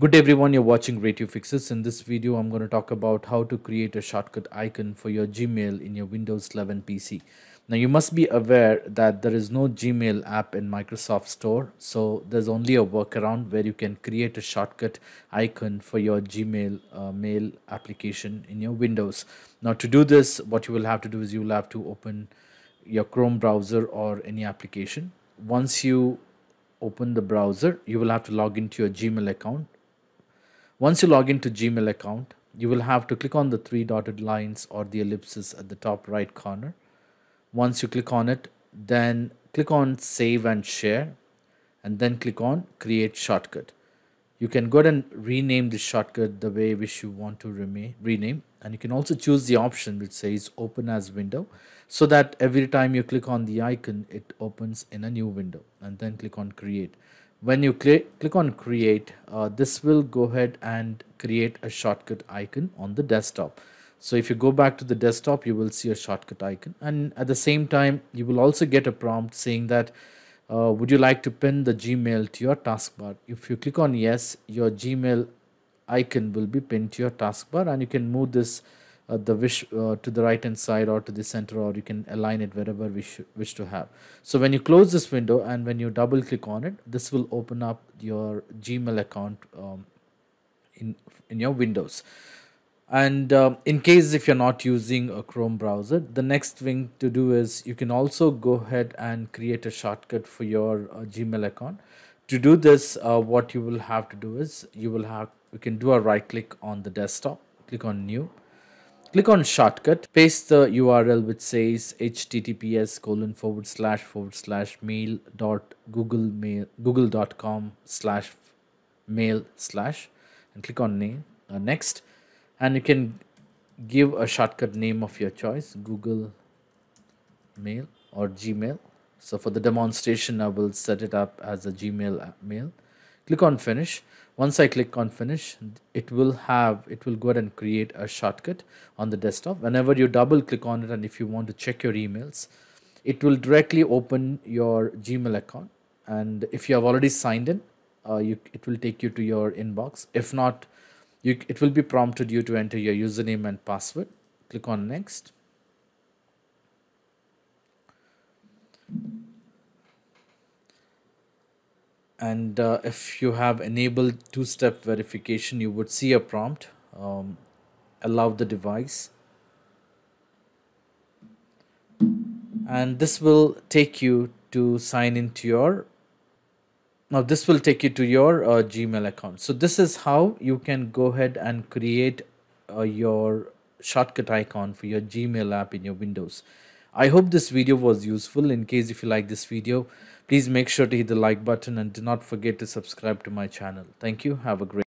Good everyone, you're watching Ray Tube Fixes. In this video, I'm going to talk about how to create a shortcut icon for your Gmail in your Windows 11 PC. Now you must be aware that there is no Gmail app in Microsoft Store, so there's only a workaround where you can create a shortcut icon for your Gmail mail application in your Windows. Now to do this, what you will have to do is you will have to open your Chrome browser or any application. Once you open the browser, you will have to log into your Gmail account. Once you log into Gmail account, you will have to click on the three dotted lines or the ellipses at the top right corner. Once you click on it, then click on Save and Share, and then click on Create Shortcut. You can go ahead and rename the shortcut the way which you want to rename, and you can also choose the option which says Open as Window, so that every time you click on the icon, it opens in a new window, and then click on Create. When you click on Create, this will go ahead and create a shortcut icon on the desktop. So if you go back to the desktop, you will see a shortcut icon, and at the same time you will also get a prompt saying that would you like to pin the Gmail to your taskbar. If you click on yes, your Gmail icon will be pinned to your taskbar, and you can move this to the right hand side or to the center, or you can align it wherever we wish to have. So when you close this window and when you double click on it, this will open up your Gmail account in your Windows. And in case if you're not using a Chrome browser, the next thing to do is you can also go ahead and create a shortcut for your Gmail account. To do this, what you will have to do is you can do a right click on the desktop, click on New. Click on shortcut, paste the URL which says https://mail.google.com/mail/ and click on name, next, and you can give a shortcut name of your choice, Google Mail or Gmail. So for the demonstration, I will set it up as a Gmail mail. Click on finish. Once I click on finish, it will go ahead and create a shortcut on the desktop. Whenever you double click on it, and if you want to check your emails, it will directly open your Gmail account, and if you have already signed in, it will take you to your inbox. If not, it will be prompted you to enter your username and password. Click on next. And if you have enabled two-step verification, you would see a prompt, allow the device. And this will take you to sign into your, now this will take you to your Gmail account. So this is how you can go ahead and create your shortcut icon for your Gmail app in your Windows. I hope this video was useful. In case if you like this video, please make sure to hit the like button and do not forget to subscribe to my channel. Thank you. Have a great day.